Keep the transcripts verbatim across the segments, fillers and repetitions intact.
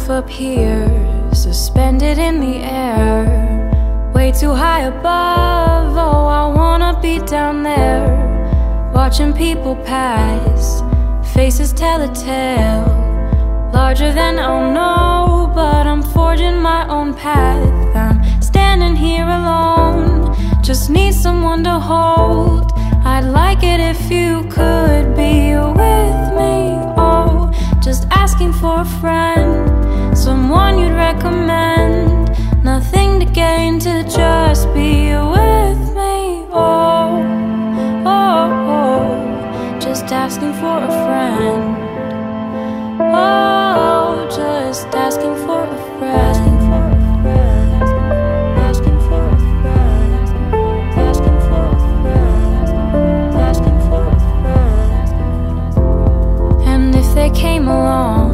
myself up here, suspended in the air, way too high above. Oh, I wanna be down there, watching people pass, faces tell a tale, larger than oh no. But I'm forging my own path, I'm standing here alone, just need someone to hold. I'd like it if you could be with me. Oh, just asking for a friend, someone you'd recommend. Nothing to gain to just be with me. Oh, oh, oh, just asking for a friend. Oh, just asking for a friend. Came along,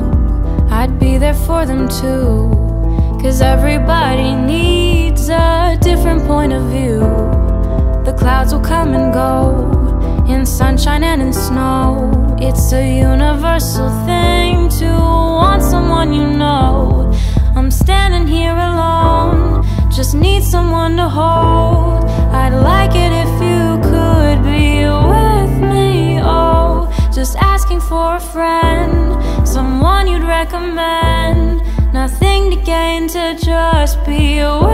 I'd be there for them too, 'cause everybody needs a different point of view. The clouds will come and go, in sunshine and in snow. It's a universal thing to want someone you know. I'm standing here alone, just need someone to hold. I'd like it if you could be with me. Oh, just asking for a friend, someone you'd recommend. Nothing to gain to just be away.